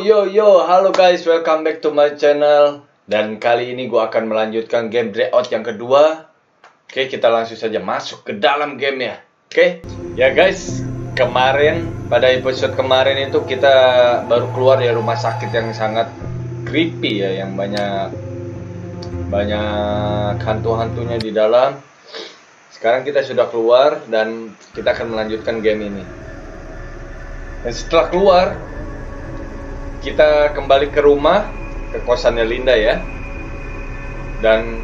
Yo, halo guys, welcome back to my channel. Dan kali ini gue akan melanjutkan game Dreadout yang kedua. Oke, kita langsung saja masuk ke dalam game ya. Oke, ya guys, kemarin, pada episode kemarin itu kita baru keluar dari rumah sakit yang sangat creepy ya, yang banyak hantu-hantunya di dalam. Sekarang kita sudah keluar dan kita akan melanjutkan game ini. Dan setelah keluar, kita kembali ke rumah, ke kosannya Linda ya. Dan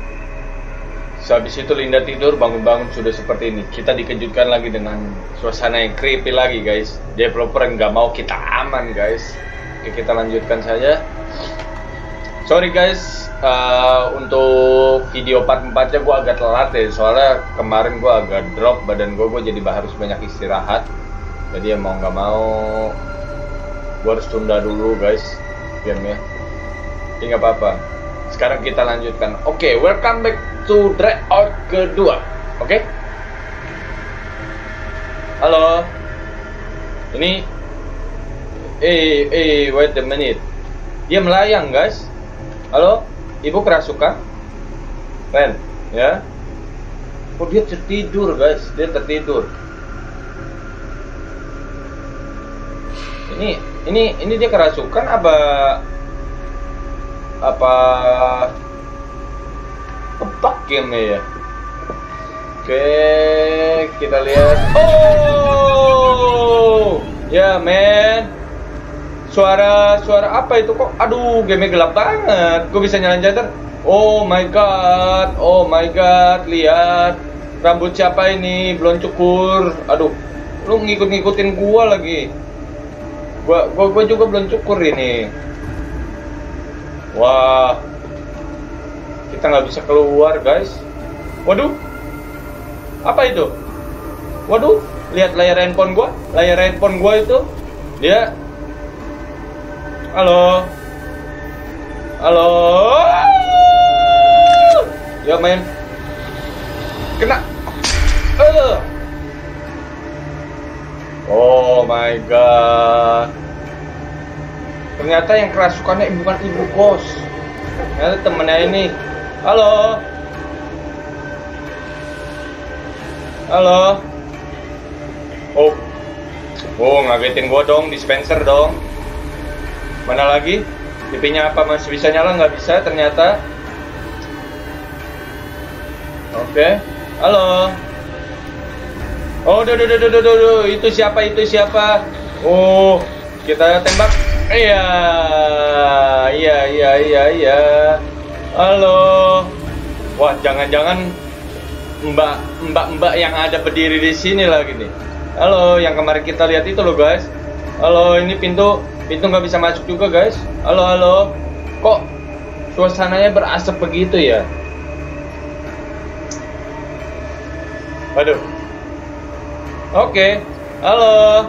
sehabis itu Linda tidur, bangun-bangun sudah seperti ini. Kita dikejutkan lagi dengan suasana yang creepy lagi guys. Developer nggak mau kita aman guys. Oke, kita lanjutkan saja. Sorry guys, untuk video part 4-nya gue agak telat ya. Soalnya kemarin gue agak drop badan gue jadi harus banyak istirahat. Jadi ya mau nggak mau gue harus tunda dulu guys game ya, tapi nggak apa-apa, sekarang kita lanjutkan. Oke, welcome back to Dreadout kedua. Oke. Halo, ini wait a minute, dia melayang guys. Halo, ibu kerasukan Ren ya. Oh, dia tertidur guys, dia tertidur. Ini dia kerasukan apa kebak game ya. Oke, kita lihat. Oh ya yeah, men, suara apa itu kok? Aduh, game gelap banget. Gue bisa nyalain jader. Oh my god, lihat rambut siapa ini, belum cukur. Aduh, lu ngikut-ngikutin gua lagi. Gua juga belum cukur ini. Wah, kita nggak bisa keluar guys. Waduh, apa itu? Waduh, lihat layar handphone gua itu. Dia, halo, ya men, kena. Oh my god, ternyata yang kerasukannya bukan ibu kos, ternyata temennya ini. Halo. Oh, ngagetin gua dong, dispenser dong. Mana lagi, TV-nya apa masih bisa nyala? Nggak bisa ternyata. Oke. Halo. Oh, duh, itu siapa? Oh, kita tembak. Iya. Halo. Wah, jangan-jangan mbak yang ada berdiri di sini lagi nih. Halo, yang kemarin kita lihat itu loh guys. Halo, ini pintu nggak bisa masuk juga guys. Halo. Kok suasananya berasap begitu ya? Waduh. Oke. Halo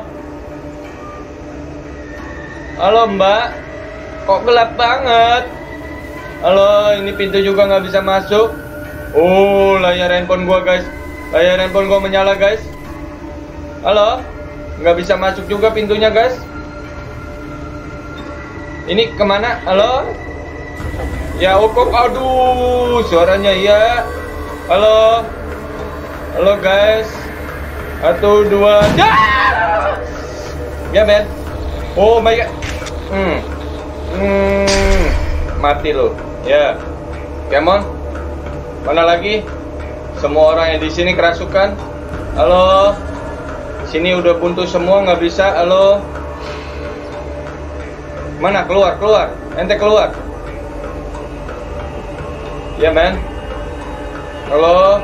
mbak, kok gelap banget. Halo, ini pintu juga nggak bisa masuk. Oh, layar handphone gua guys, layar handphone gua menyala guys. Halo, nggak bisa masuk juga pintunya guys. Ini kemana? Halo ya, kok aduh suaranya ya. Halo guys, 1, 2, ya men. Oh my god. Mati lo. Ya. Yeah. Come on. Mana lagi? Semua orang yang di sini kerasukan. Halo. Sini udah buntu semua, nggak bisa. Halo. Mana keluar. Ente keluar. Ya yeah, men. Halo.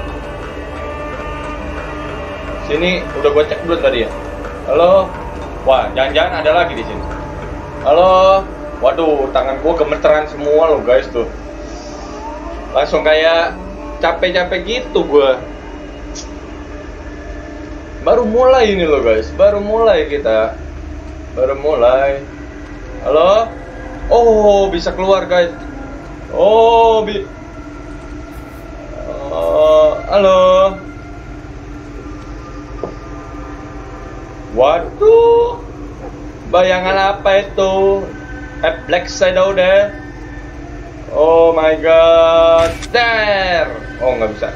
Sini udah gue cek dulu tadi ya. Halo. Wah, jangan-jangan ada lagi di sini. Halo. Waduh, tangan gue gemeteran semua loh guys tuh. Langsung kayak capek-capek gitu gue. Baru mulai ini loh guys, baru mulai. Halo. Oh, bisa keluar guys. Halo. Waduh, bayangan apa itu? have black shadow there. Oh my god, there. Oh, nggak bisa.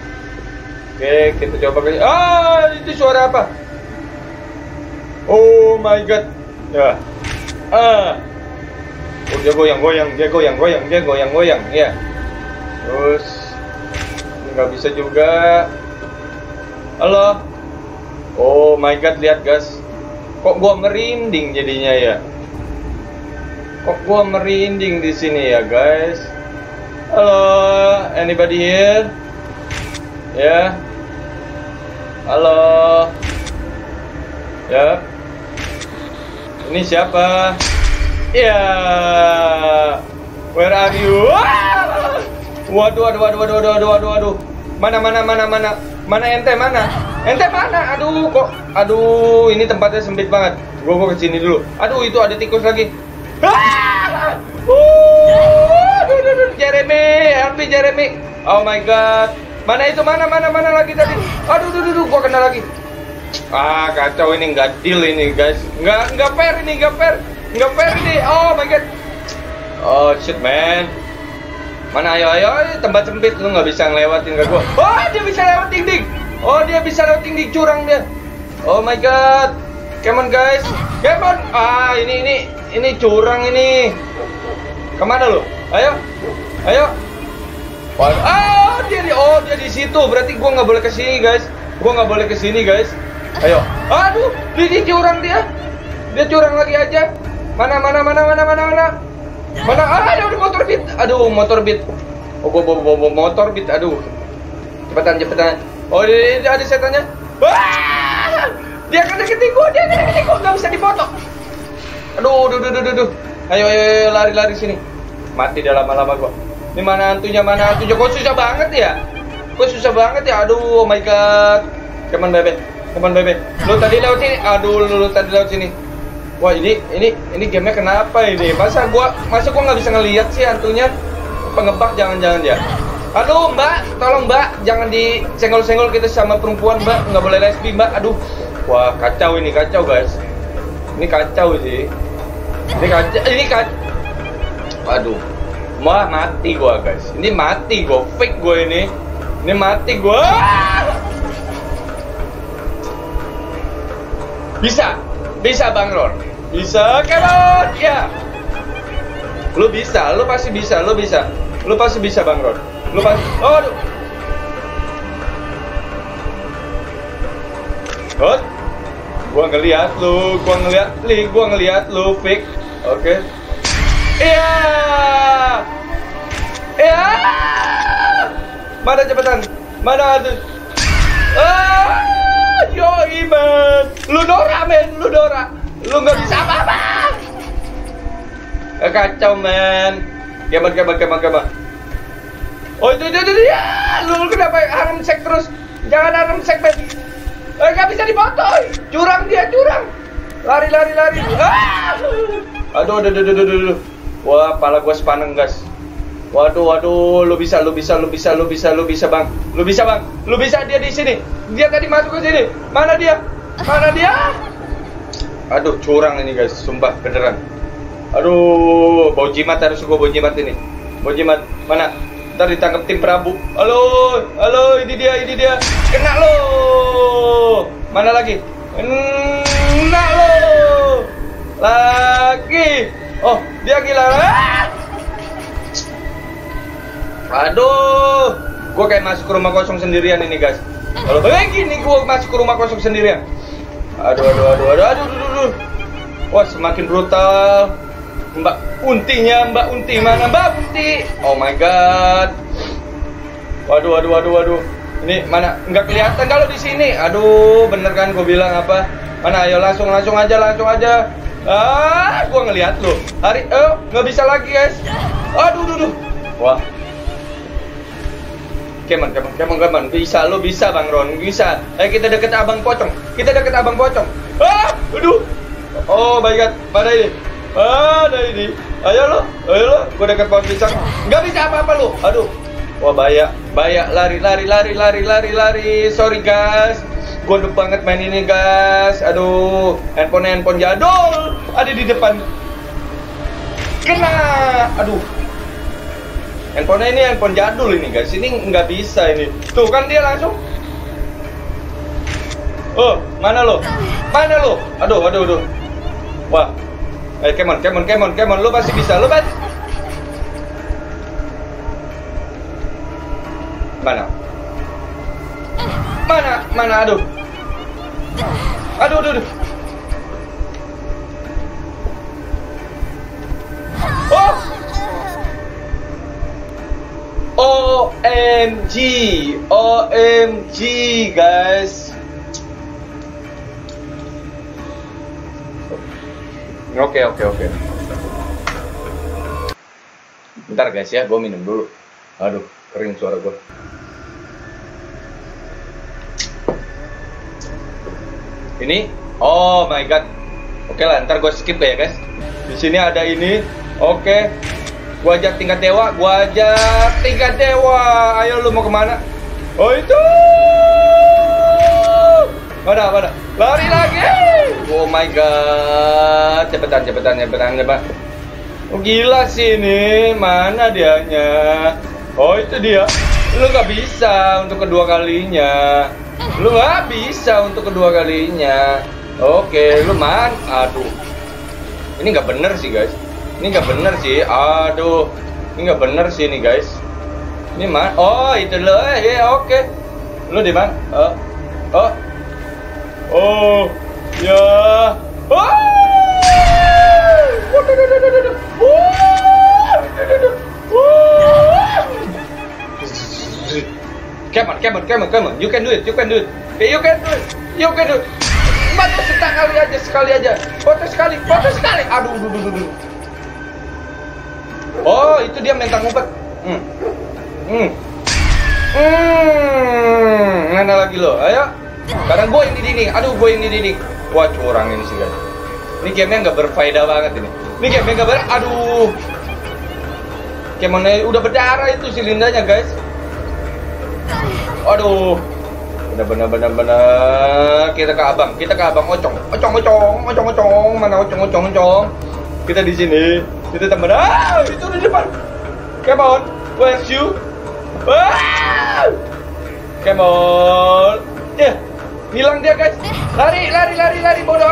Oke, kita coba lagi. Ah, itu suara apa? Oh my god. Ya. Ah. Oh, dia goyang-goyang, dia goyang-goyang, dia goyang-goyang, ya. Terus nggak bisa juga. Halo. Oh my god, lihat guys. Kok gua merinding jadinya ya? Kok gua merinding di sini ya, guys? Halo, anybody here? Ya. Halo. Ya. Ini siapa? Ya. Where are you? Waduh, waduh, waduh, waduh, waduh, waduh, waduh. Mana, mana, mana, mana? Mana ente, mana? Ente mana? Aduh, kok. Aduh, ini tempatnya sempit banget. Gua ke sini dulu. Aduh, itu ada tikus lagi. Jeremy, help me Jeremy. Oh my god. Mana itu, mana, mana, mana lagi tadi? Aduh, aduh, aduh, gua kena lagi. Ah, kacau ini, nggak deal ini, guys. Nggak fair ini, nggak fair. Nggak fair ini. Oh my god. Oh shit, man. Mana, ayo, ayo, tempat sempit, lu nggak bisa ngelewatin gak gua. Oh, dia bisa lewat dinding. Oh, dia bisa lewat dinding curang dia. Oh my god. Come on, guys. Come on. Ah, ini curang ini. Kemana lu? Ayo. Ayo. Oh, dia di situ. Berarti gua nggak boleh ke sini, guys. Gua nggak boleh ke sini, guys. Ayo. Aduh, dia curang dia. Dia curang lagi aja. Mana mana mana mana mana mana. Mana? Aduh, motor beat. Aduh, motor beat. Oh, motor beat. Aduh. Cepetan, cepetan. Oh, dia ada setannya. Ah! Dia akan deketin gua, dia akan deketin gua, nggak bisa dipoto. Aduh, duh. Ayo, ayo, lari-lari sini. Mati dah lama-lama gua. Ini mana hantunya, mana hantunya? Kok susah banget ya? Kok susah banget ya? Aduh, oh my god. Come on, bebe. Come on, bebe. Lu tadi lewat sini. Aduh, lu tadi lewat sini. Wah, ini gamenya kenapa ini? Masa gua nggak bisa ngelihat sih hantunya? Pengebak jangan-jangan ya. Aduh, mbak. Tolong, mbak. Jangan disenggol-senggol kita sama perempuan, mbak. Nggak boleh lesbi, mbak. Aduh. Wah, kacau ini. Kacau, guys. Ini kacau sih. Ini kacau. Aduh, wah mati gua guys. Ini mati gua, fake gua ini. Ini mati gua. Bisa Bang Ron. Bisa Kelon ya. Lu bisa, lu pasti bisa, lu bisa. Lu pasti bisa Bang Ron. Lu pasti. Aduh. Hot. Gua ngeliat lu fake. Oke. Iya, iya. Mana cepetan? Mana aduh? Ah, yo iman. Lu Dora men, lu Dora. Lu nggak bisa apa-apa. Kacau men. Gamer. Oh itu dia. Lu kenapa haram sek terus? Jangan haram sek men. Nggak bisa dipotong. Curang dia curang. Lari. Ah. Aduh. Wah, pala gua sepaneng, guys. Waduh, lu bisa, Bang. Lu bisa, dia di sini. Dia tadi masuk ke sini. Mana dia? Aduh, curang ini, guys. Sumpah, beneran. Aduh, bau jimat harus gua jimat ini. Bau jimat. Mana? Ntar ditangkap tim Prabu. Halo, ini dia. Kena lo. Mana lagi? Kena lo. Lagi. Oh, dia gila. Aduh, gue kayak masuk ke rumah kosong sendirian ini guys. Kalau begini gue masuk ke rumah kosong sendirian. Aduh. Wah, semakin brutal. Mbak Unti mana Mbak Unti? Oh my god. Waduh. Ini mana? Nggak kelihatan kalau di sini. Aduh, bener kan gue bilang apa? Mana? Ayo langsung aja. Ah, gua ngelihat lo. Nggak bisa lagi, guys. Aduh. Wah. Keman. Bisa lo, bisa Bang Ron, bisa. Ayo kita deket Abang Pocong. Ah, aduh. Oh my god, Mana ini? Ayo lo. Gua deket pohon pisang. Nggak bisa apa-apa lo. Aduh. Wah, bahaya. Lari. Sorry, guys. Gue udah banget main ini guys. Aduh, handphone jadul ada di depan. Kena. Aduh. Handphonenya ini handphone jadul ini guys. Ini nggak bisa ini. Tuh kan dia langsung. Oh, mana lo? Mana lo? Aduh, aduh, aduh. Wah. Eh, come on. Lo pasti bisa, lo pasti. Mana? Mana? Aduh. Aduh. Oh. OMG, guys. Oke. Bentar guys ya, gue minum dulu. Aduh, kering suara gue. Ini, oh my god. Oke lah, ntar gue skip ya guys. Di sini ada ini. Oke. Gue ajak tingkat dewa. Ayo lu mau kemana? Oh itu. Mana? Lari lagi. Oh my god, cepetan. Oh, gila sih ini, mana dianya? Oh itu dia, lu gak bisa untuk kedua kalinya. Oke, lu aduh. Ini gak bener sih guys. Ini gak bener sih guys. Ini mana? Oh itu lo, oke. Lu di mana? Oh. Ya. Come on. You can do it. Foto sekali aja. Foto sekali. Aduh. Oh, itu dia mentang ngumpet. Mana lagi lo? Ayo. Sekarang gue yang dididik. Wah, curang ini sih guys. Ini gamenya nggak berfaedah banget ini. Aduh. Gimana? Udah berdarah itu silindernya guys. Aduh. Bener. Kita ke abang. Ocong. Mana ocong? Kita di sini. Kita temen. Ah, itu di depan. Come on, where's you? Ah! Come on. Yeah. Hilang dia guys. Lari bodoh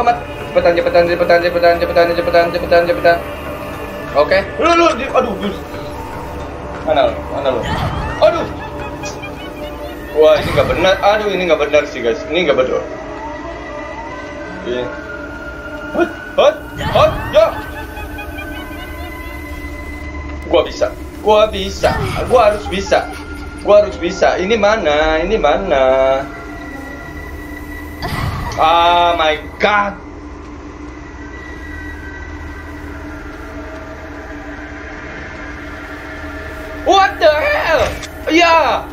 amat. Cepetan. Oke. Lu aduh. Mana lu? Aduh. Wah, ini enggak benar. Aduh, ini enggak benar sih guys. Ini enggak betul. Iya. Hot. Ya. Gua bisa. Gua harus bisa. Ini mana? Oh my god. What the hell? Yeah.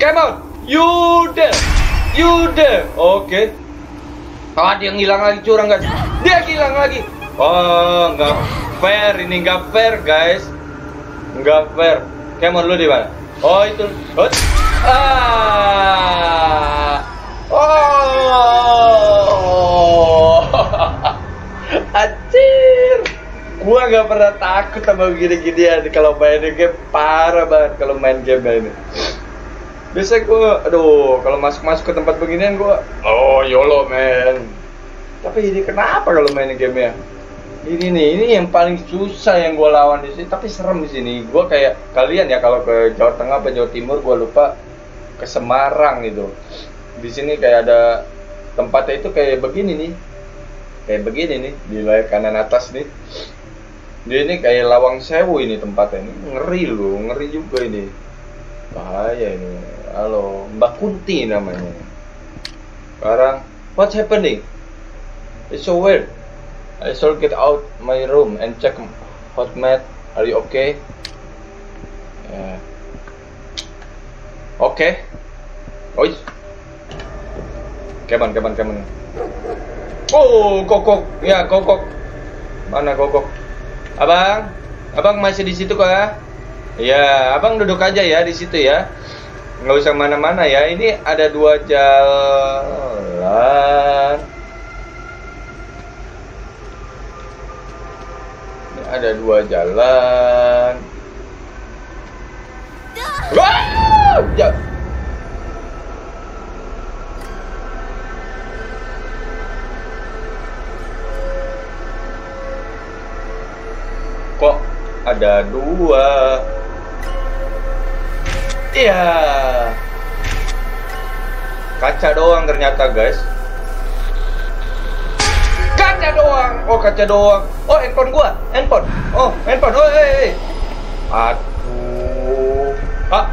Come on. You there. Oke. Ah, dia ngilang lagi, curang guys. Oh, nggak fair ini, guys. Nggak fair. Kemon lu di mana? Oh itu. Acir. Gua nggak pernah takut sama gini-ginian kalau main game, parah banget kalau main game ini. Biasanya gua, aduh, kalau masuk ke tempat beginian gua, oh YOLO man. Tapi ini kenapa kalau main game ya? Ini yang paling susah yang gue lawan di sini, tapi serem di sini. Gue kayak kalian ya, kalau ke Jawa Tengah atau Jawa Timur, gue lupa ke Semarang gitu. Di sini kayak ada tempatnya itu kayak begini nih di layar kanan atas nih. Dia ini kayak Lawang Sewu ini tempatnya ini, ngeri juga ini, bahaya ini. Halo, Mbak Kunti namanya. Sekarang what's happening? It's so weird. I shall get out my room and check hot mat. Are you okay? Yeah. Okay. Oi. Come on. Oh, kokok. Ya, kokok. Mana kokok? Abang masih di situ kok ya? Ya, abang duduk aja ya di situ ya. Nggak usah mana-mana ya. Ini ada dua jalan. ada dua jalan. Wah! Ya. Kok ada dua? Iya. Kaca doang ternyata, guys. Kaca doang. Oh, kaca doang. Oh, handphone gua. Handphone. Oh, handphone. Oh, hey. Aduh. Ah.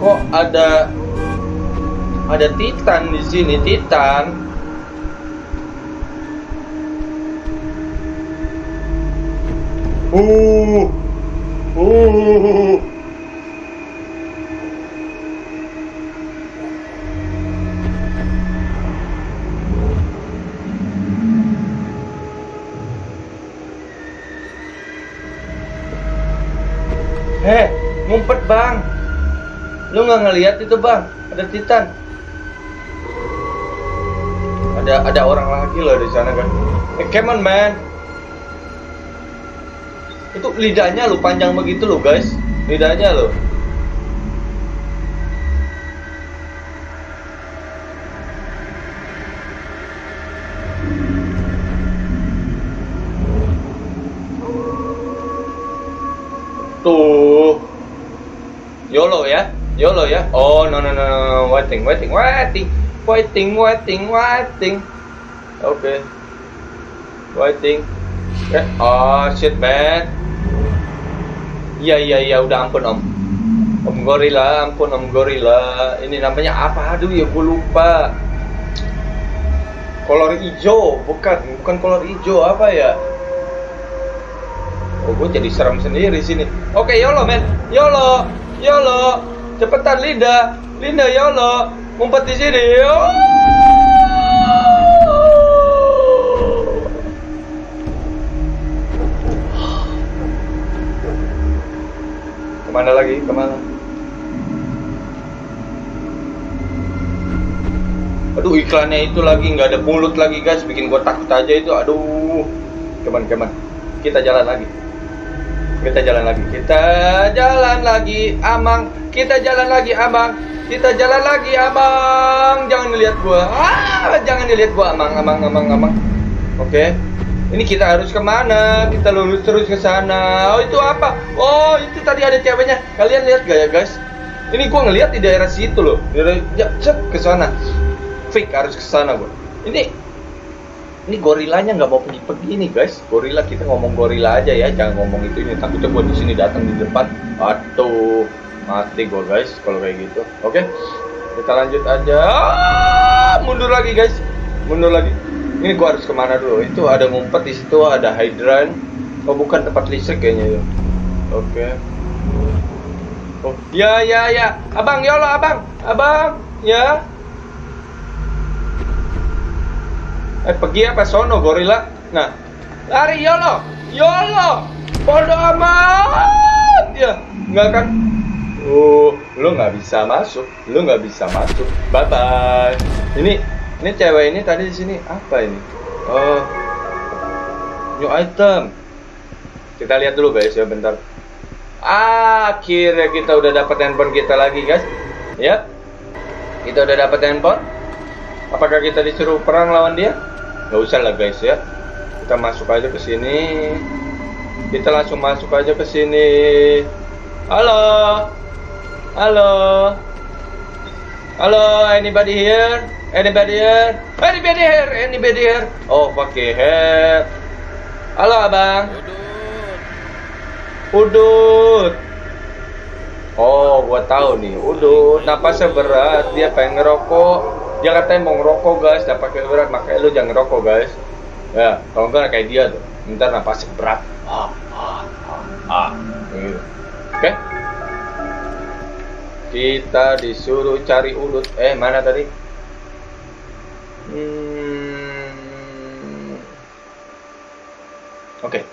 Kok ada Titan di sini, Titan. Heh, ngumpet bang. Lu nggak ngelihat itu bang, ada Titan, ada orang lagi loh di sana kan. Eh, come on man, itu lidahnya lo panjang begitu lo guys, lidahnya lo. Tuh, YOLO ya. YOLO ya? Oh, no. Waiting. Oke. Waiting. Eh, oh, shit, man. Iya, udah ampun, Om. Om Gorilla. Ini namanya apa? Aduh, ya gue lupa. Kolor hijau. Bukan kolor hijau. Apa ya? Oh, gue jadi serem sendiri sini. Oke, YOLO, man. YOLO. Cepetan Linda YOLO, ngumpet di sini. Kemana lagi? Aduh, iklannya itu lagi nggak ada mulut lagi guys, bikin gua takut aja itu. Aduh, keman. Kita jalan lagi, Amang. Jangan dilihat gua, Amang. Oke. Ini kita harus kemana? Kita lurus terus ke sana. Oh, itu apa? Oh, itu tadi ada ceweknya. Kalian lihat gak ya, guys? Ini gua ngelihat di daerah situ loh. Jep ke sana. Fake, harus ke sana gua. Ini gorilanya nggak mau pergi-pergi nih guys. Gorila, kita ngomong gorila aja ya, jangan ngomong itu ini. Takutnya gua di sini datang di depan. Aduh, mati gua guys kalau kayak gitu. Oke, kita lanjut aja. Mundur lagi guys, mundur lagi. Ini gua harus kemana dulu? Itu ada ngumpet di situ, ada hydran. Oh, bukan tempat listrik kayaknya ya. Oke. Oh, ya. Abang, YOLO abang. Abang, ya. Pergi apa sono gorila? Nah, lari YOLO, bodo amat ya, nggak kan? Lo nggak bisa masuk, bye bye. Ini cewek ini tadi di sini apa ini? Oh, new item. Kita lihat dulu guys ya, bentar. Akhirnya kita udah dapat handphone kita lagi guys. Ya, kita udah dapat handphone. Apakah kita disuruh perang lawan dia? Gak usah lah guys ya. Kita langsung masuk aja ke sini. Halo. Anybody here? Oh, pakai head. Halo abang. Udut. Oh, gua tahu nih. Udut. Napasnya berat. Dia pengen ngerokok. Dia katanya mau ngerokok guys, gak pakai berat, makanya lu jangan ngerokok guys. Ya, kalau enggak kayak dia tuh, ntar napasnya berat. Gitu. Oke. Kita disuruh cari ulut. Mana tadi? Oke.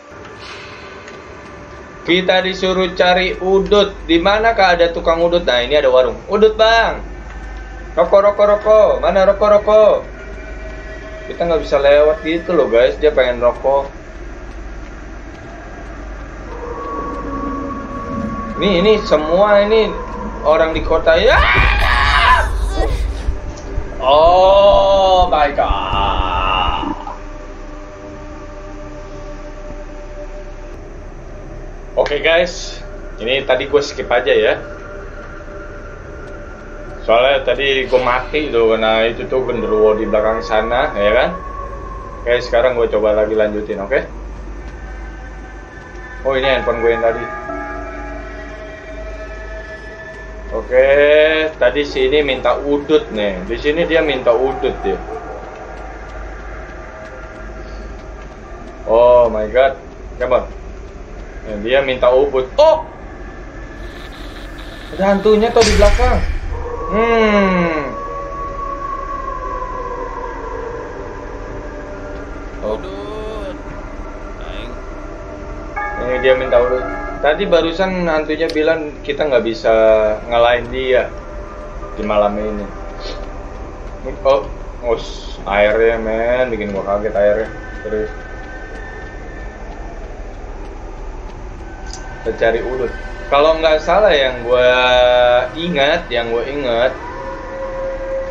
Kita disuruh cari udut. Di manakah ada tukang udut? Nah, ini ada warung. Udut, Bang. Rokok. Mana rokok? Kita nggak bisa lewat gitu loh, guys. Dia pengen rokok. Ini semua ini orang di kota ya. Oh my God. Oke, guys, ini tadi gue skip aja ya. Soalnya tadi gue mati tuh karena itu tuh genderuwo di belakang sana, ya kan? Oke, sekarang gue coba lagi lanjutin, oke? Oh, ini handphone gue yang tadi. Oke, tadi sini minta udut nih. Di sini dia minta udut dia. Oh my God, coba. Dia minta ubut. Oh, ada hantunya tuh di belakang. Oh. Ini dia minta urut. Tadi barusan hantunya bilang kita nggak bisa ngalahin dia di malam ini. Oh, airnya men, bikin gua kaget airnya. Terus cari udut. Kalau nggak salah yang gue ingat,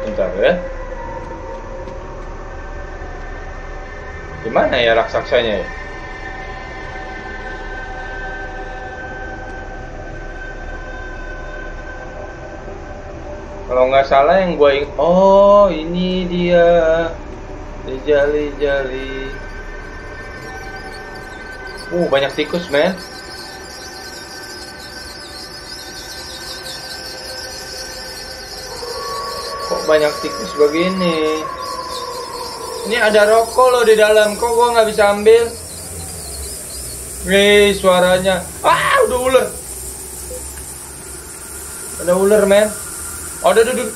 bentar ya. Gimana ya raksasanya ya? Kalau nggak salah yang gue ingat, oh ini dia, jali. Banyak tikus men. Banyak tikus begini. Ini ada rokok loh di dalam. Kok gua nggak bisa ambil? Wih, suaranya. Ah, udah ular. Ada ular, men. Ada duduk.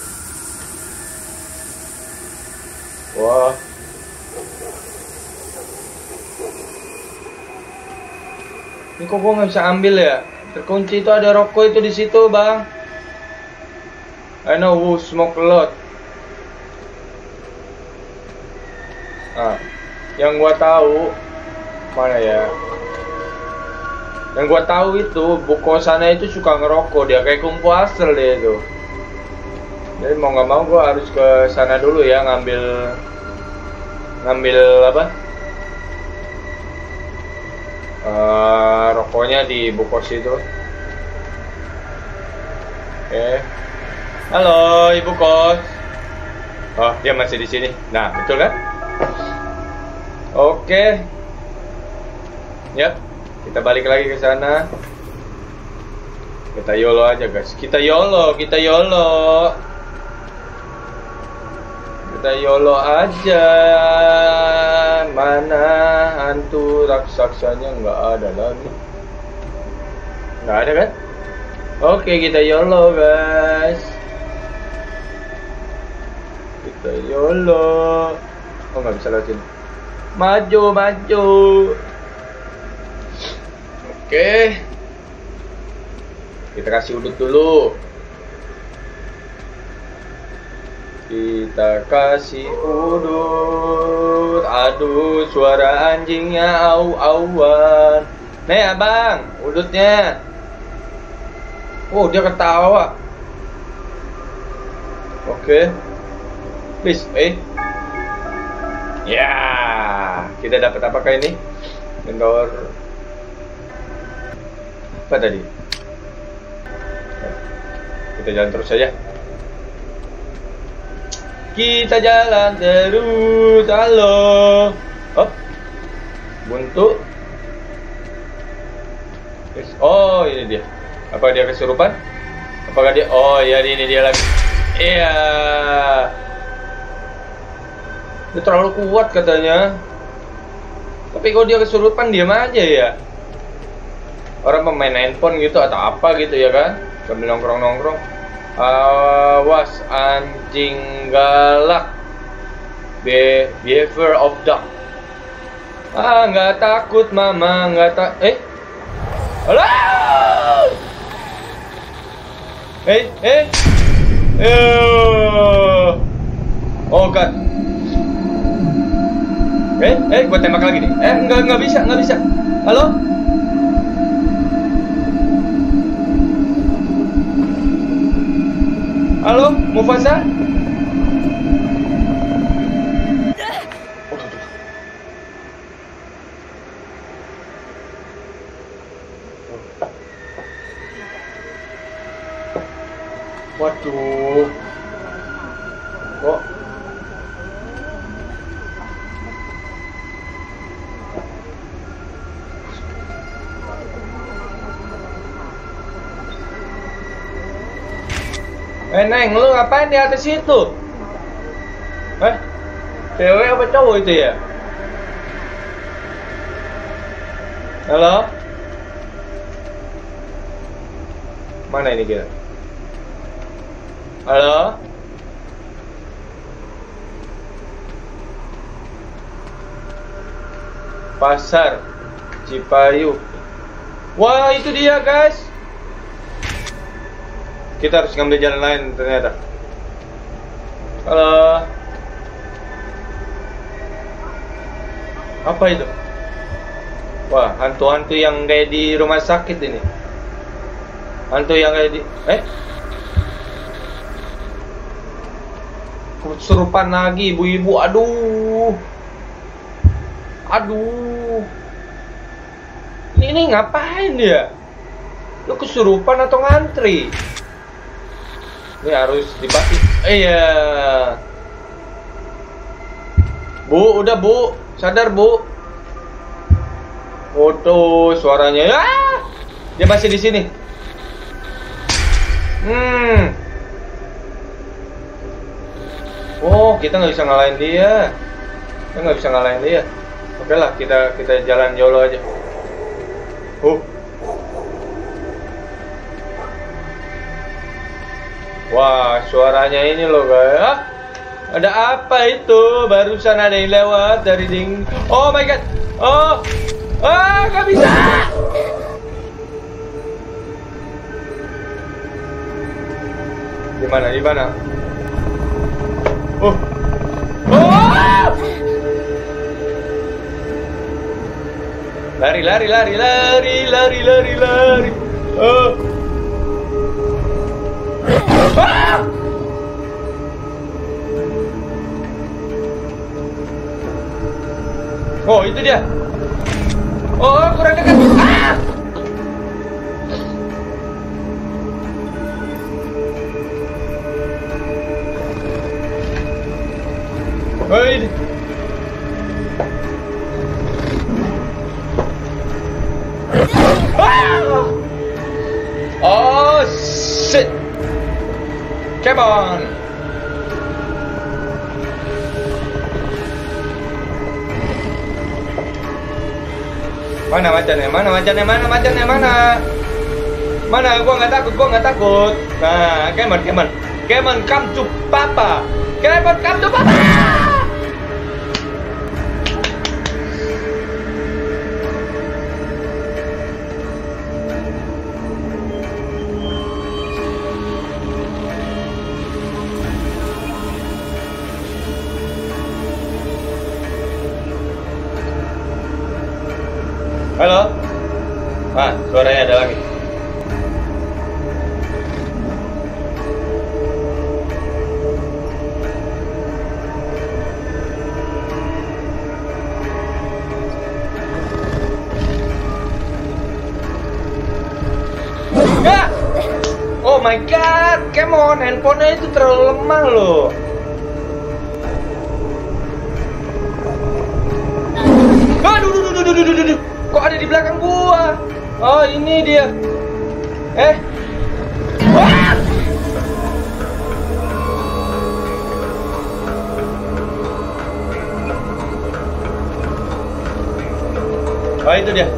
Wah. Ini kok gua nggak bisa ambil ya? Terkunci itu ada rokok itu di situ, Bang. I know who smoke a lot. Nah, yang gua tahu mana ya? Yang gua tahu itu buko sana itu suka ngerokok dia, kayak kumpu asal dia itu. Jadi mau nggak mau gua harus ke sana dulu ya, ngambil apa? Rokoknya di buko situ. Oke. Halo, Ibu Kos. Oh, dia masih di sini. Nah, betul kan? Oke. Yap, kita balik lagi ke sana. Kita YOLO aja, guys. Kita YOLO aja. Mana hantu raksasanya? Nggak ada lagi. Nggak ada kan? Oke, kita YOLO, guys. YOLO. Oh, nggak bisa lewat sini. Maju. Oke. Kita kasih udut dulu. Aduh, suara anjingnya awan. Nih, Abang, udutnya. Oh, dia ketawa. Oke. Please, ya, kita dapat apakah ini? Vendor apa tadi? Kita jalan terus saja. Halo. Oh, buntu. Oh, ini dia. Apa dia kesurupan? Apakah dia? Oh, ya ini dia lagi. Iya. Dia terlalu kuat katanya. Tapi kalau dia kesurupan diam aja ya. Orang pemain handphone gitu atau apa gitu ya kan, sambil nongkrong. Awas anjing galak. Behavior of dog. Ah, nggak takut mama, nggak tak. Halo. Oh god. Gua tembak lagi nih. Nggak bisa. Halo? Halo, Mufasa? Waduh. Kok? Neng, lu ngapain di atas situ? Cewek apa cowok itu ya? Halo? Mana ini kira? Halo? Pasar Cipayu. Wah, itu dia, guys. Kita harus ngambil jalan lain ternyata. Halo. Apa itu? Wah, hantu-hantu yang kayak di rumah sakit ini. Hantu yang kayak di kesurupan lagi ibu-ibu. Aduh. Ini ngapain ya? Lu kesurupan atau ngantri? Ini harus dibagi. Iya. Bu, udah Bu, sadar Bu. Waduh, suaranya. Dia masih di sini. Oh, kita nggak bisa ngalahin dia. Oke lah, kita jalan YOLO aja. Wah, suaranya ini loh, guys. Ada apa itu? Barusan ada yang lewat dari ding. Oh my god. Gak bisa. Di mana? Lari. Oh, itu dia. Kurang dekat. Hei. Oh shit. Come on. Mana macannya? Mana, gua nggak takut. Nah, Kemon, come to papa. Halo? Ah, suaranya ada lagi. Oh my god, come on, handphonenya itu terlalu lemah loh. Aduh. Kok ada di belakang gua? Oh, ini dia. Oh, itu dia.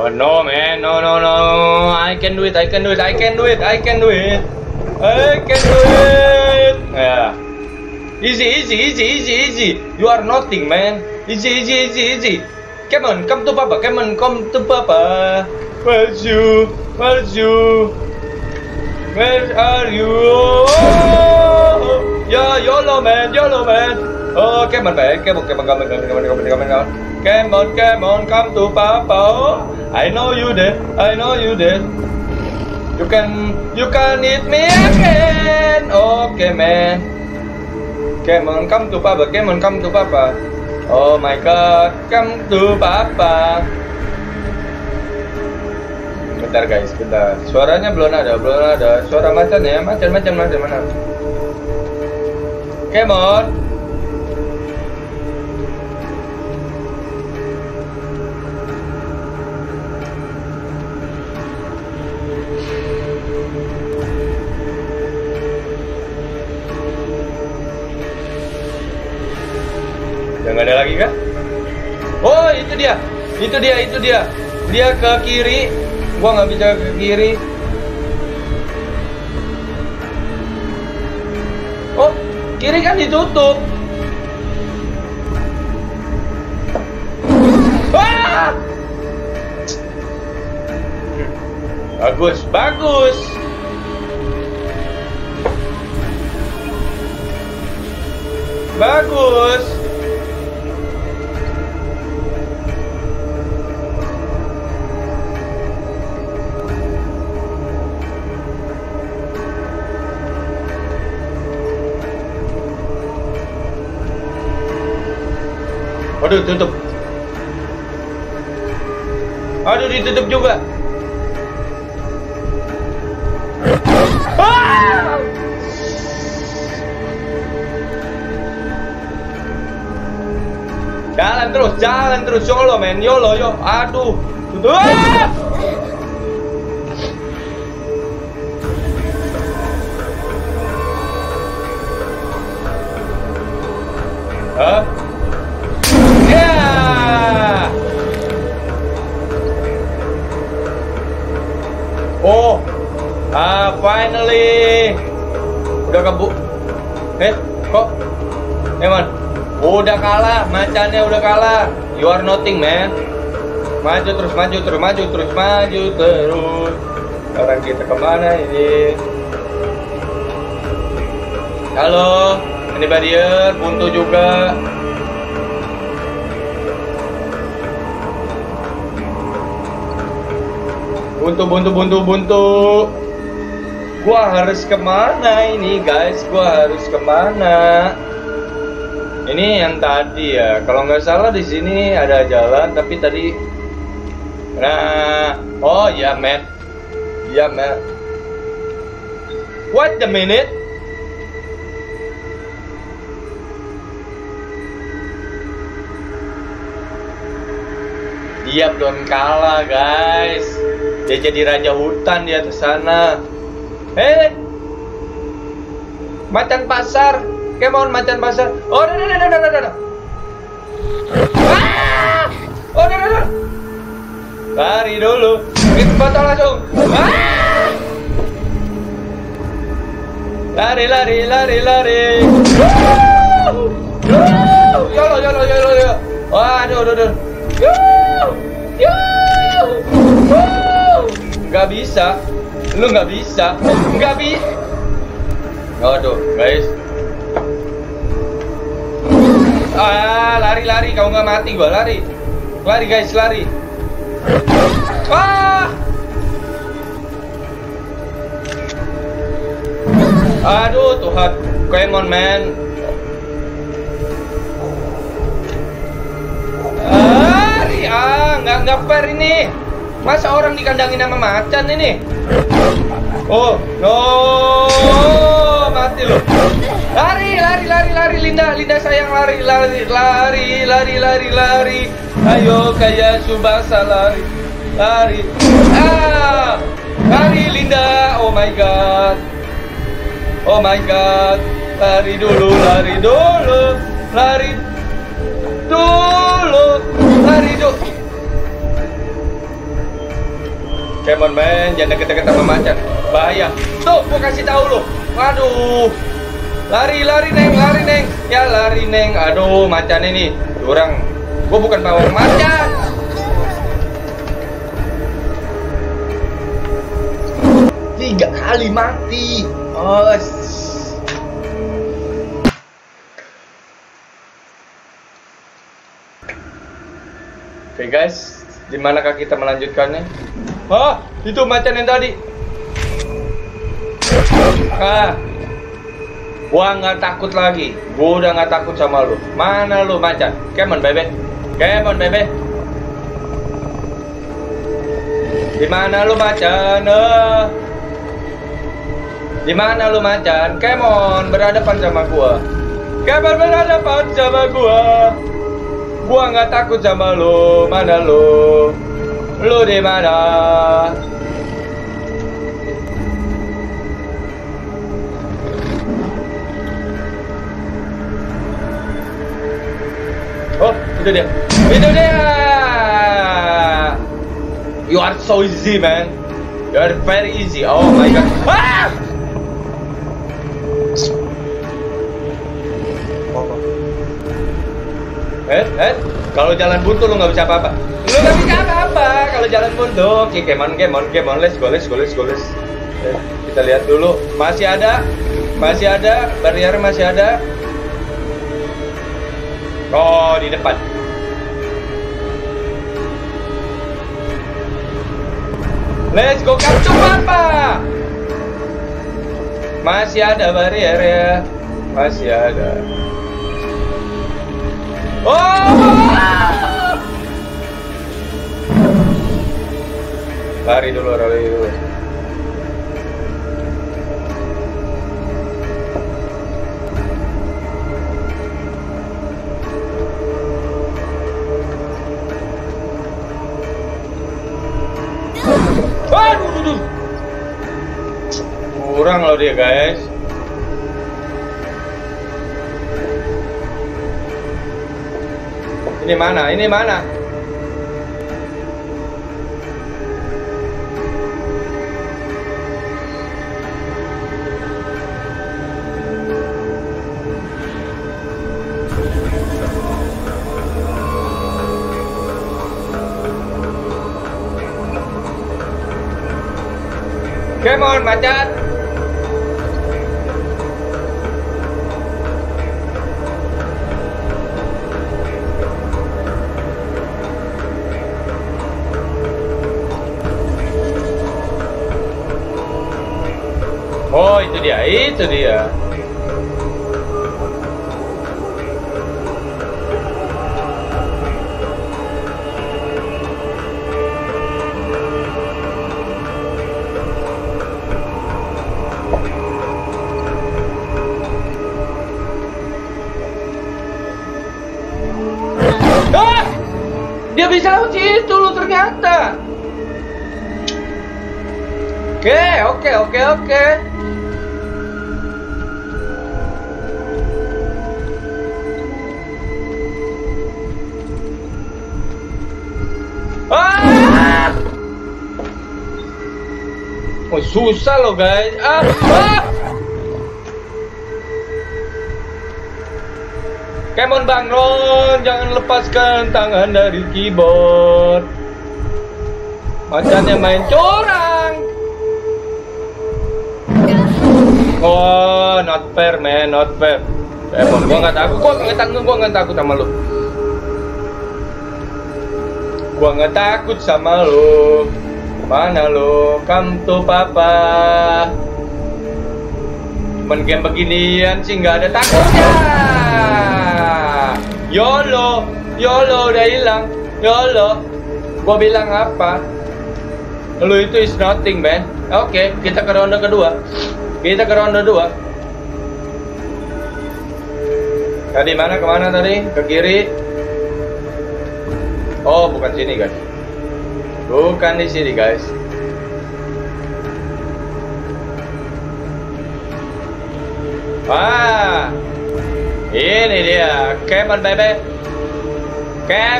Oh no man, no, I can do it. Yeah. Easy. You are nothing, man. Easy. Come on, come to papa. Where's you? Where are you? Oh, yeah, YOLO man. Oh, come on, come to papa. Oh, I know you there. You can eat me again. Okay, man. Come on, come to papa. Oh my god, come to papa. Bentar guys, bentar. Suaranya belum ada. Suara macan ya, macan mana? Come on. Nggak ada lagi kan? Oh, itu dia. Dia ke kiri. Gua nggak bisa ke kiri. Oh, kiri kan ditutup. Ah! Bagus. Bagus. Aduh, tutup. Aduh, ditutup juga. Ah! Jalan terus. YOLO, men. YOLO, yo. Aduh. Tutup. Ah! Hah? Oh, finally udah kebuk. Kok? Man, udah kalah, macannya udah kalah. You are nothing, man. Maju terus. Sekarang kita kemana ini? Halo, ini barrier buntu juga. Buntu. Gua harus kemana ini, guys? Ini yang tadi ya. Kalau nggak salah di sini ada jalan, tapi tadi. Nah, oh ya, man. Wait a minute. Dia belum kalah, guys. Dia jadi raja hutan di atas sana. Macan pasar. Come on, macan pasar. Oh, no. Ah! Oh, no. Lari dulu. Kita potong langsung. Ah! Lari. Yolo. Aduh. Yo. Nggak bisa. Aduh, guys. Ah, lari. Kau nggak mati, gua lari. Lari, guys. Ah! Aduh, Tuhan. Come on, man. Lari. Nggak fair ini. Masa orang dikandangin sama macan ini? Oh, no. Mati loh. Lari. Linda sayang lari. Ayo kayak Tsubasa lari. Ah! Lari Linda. Oh my god. Lari dulu. mon men, jangan deket-deket sama macan, bahaya. Tuh, gua kasih tahu lo. Waduh, lari neng, ya lari neng. Aduh, macan ini, orang, gua bukan bawang macan. Tiga kali mati, os. Oke guys, dimanakah kita melanjutkannya? Hah, itu macan yang tadi. Ah, gua nggak takut lagi. Gua udah nggak takut sama lu. Mana lu macan? Come on bebe. Dimana lu macan? Dimana lu macan? Come on, berhadapan sama gua. Gua nggak takut sama lo, mana lo? Lo di mana? Oh, itu dia. You are so easy, man. You are very easy. Oh my god. Ah! Kalau jalan buntu lu nggak bisa apa-apa. Kalau jalan buntu. Oke, come on, let's go. Kita lihat dulu. Masih ada, barrier masih ada. Oh, di depan. Let's go, kacau apa? Masih ada barrier ya. Masih ada. Oh! Lari dulu. Aduh. Kurang loh dia, guys. Ini mana? Come on, macan. Oh, itu dia. Ah! Dia bisa laut itu lo ternyata. Oke. Susah loh guys. Come on Bang Ron, jangan lepaskan tangan dari keyboard. Macannya main curang. Oh, not fair man, not fair. Come on, gua nggak takut sama lo. Gua nggak takut sama lo. Mana lo? Come to papa. Cuman game beginian sih nggak ada takutnya. YOLO udah hilang. YOLO. Gua bilang apa? Lo itu is nothing man. Oke, kita ke ronde kedua. Tadi mana? Kemana tadi? Ke kiri. Oh, bukan sini guys. Bukan di sini guys. Wah, ini dia. Come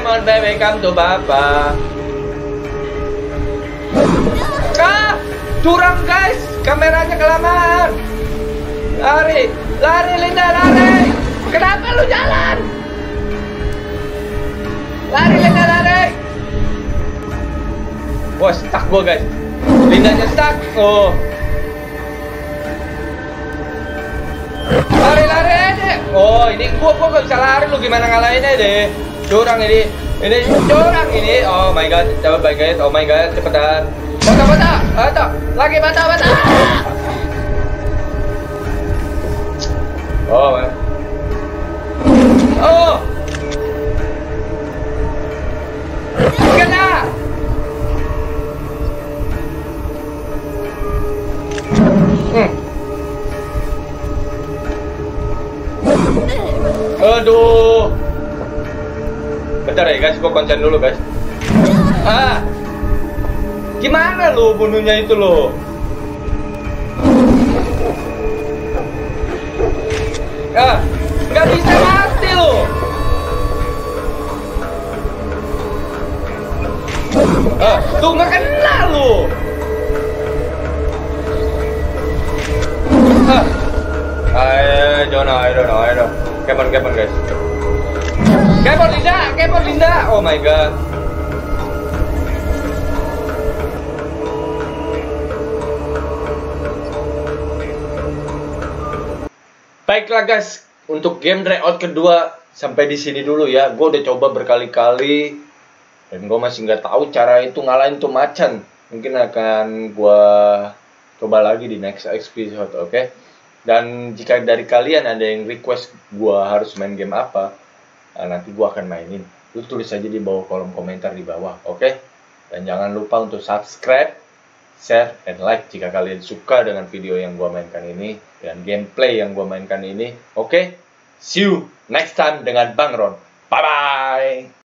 on baby, come to papa. Curang guys, kameranya kelamaan. Lari Linda, lari. Kenapa lu jalan? Lari Linda, lari. Wah, stuck gua guys. Lindanya stuck. Oh. Lari aja. Oh, ini gua gak bisa lari, lu gimana ngalahinnya deh. Curang ini. Ini curang ini. Oh my god, coba baik guys. Oh my god, cepetan. Bata. Lagi bata. Oh, man. Oh. Kena. Aduh. Bentar ya guys, gua konsen dulu guys. Ah. Gimana lo bunuhnya itu lo? Ah, nggak bisa mati lo. Ah, tuh nggak kena lo. Ah, I don't know. Kepon guys. Kepon Linda. Oh my god. Baiklah guys, untuk game Dreadout kedua sampai di sini dulu ya. Gue udah coba berkali-kali dan gue masih nggak tahu cara itu ngalahin tuh macan. Mungkin akan gue coba lagi di next episode, oke? Dan jika dari kalian ada yang request gue harus main game apa, nanti gue akan mainin. Lu tulis aja di bawah kolom komentar di bawah, oke? Dan jangan lupa untuk subscribe, share, and like jika kalian suka dengan video yang gue mainkan ini dan gameplay yang gue mainkan ini. Oke, see you next time dengan Bang Ron. Bye-bye!